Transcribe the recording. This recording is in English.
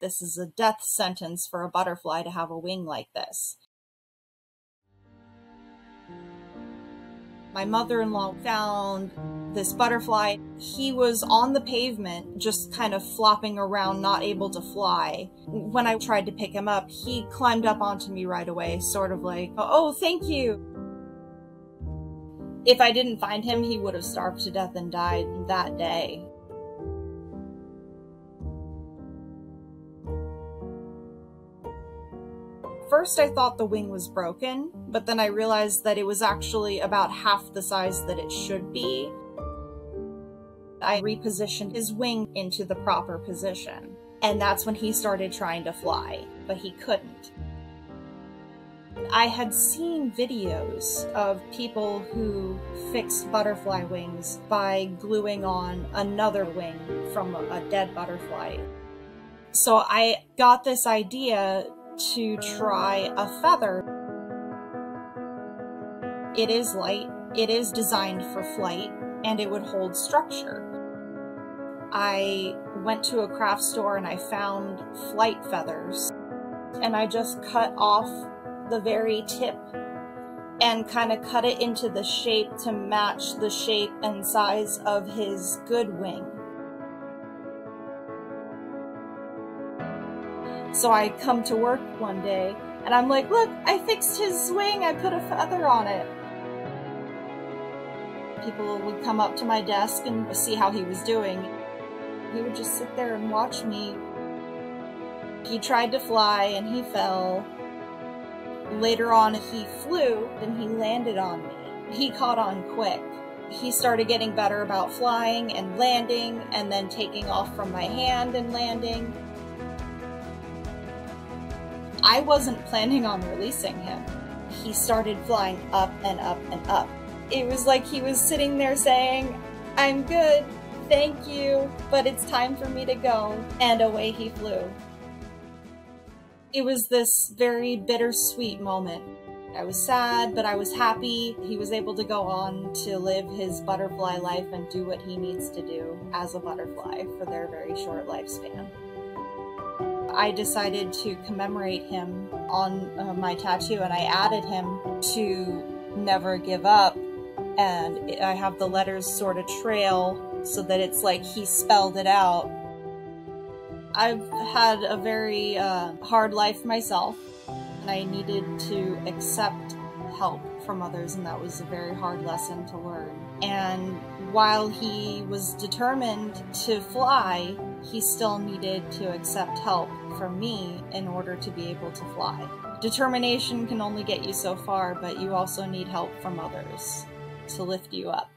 This is a death sentence for a butterfly to have a wing like this. My mother-in-law found this butterfly. He was on the pavement, just kind of flopping around, not able to fly. When I tried to pick him up, he climbed up onto me right away, sort of like, "Oh, thank you." If I didn't find him, he would have starved to death and died that day. First, I thought the wing was broken, but then I realized that it was actually about half the size that it should be. I repositioned his wing into the proper position, and that's when he started trying to fly, but he couldn't. I had seen videos of people who fixed butterfly wings by gluing on another wing from a dead butterfly. So I got this idea to try a feather. It is light, it is designed for flight, and it would hold structure. I went to a craft store and I found flight feathers, and I just cut off the very tip and kind of cut it into the shape to match the shape and size of his good wing. So I come to work one day and I'm like, "Look, I fixed his wing, I put a feather on it." People would come up to my desk and see how he was doing. He would just sit there and watch me. He tried to fly and he fell. Later on, he flew and he landed on me. He caught on quick. He started getting better about flying and landing and then taking off from my hand and landing. I wasn't planning on releasing him. He started flying up and up and up. It was like he was sitting there saying, "I'm good, thank you, but it's time for me to go," and away he flew. It was this very bittersweet moment. I was sad, but I was happy. He was able to go on to live his butterfly life and do what he needs to do as a butterfly for their very short lifespan. I decided to commemorate him on my tattoo, and I added him to "Never Give Up," and I have the letters sort of trail so that it's like he spelled it out. I've had a very hard life myself, and I needed to accept help from others, and that was a very hard lesson to learn. And while he was determined to fly, he still needed to accept help from me in order to be able to fly. Determination can only get you so far, but you also need help from others to lift you up.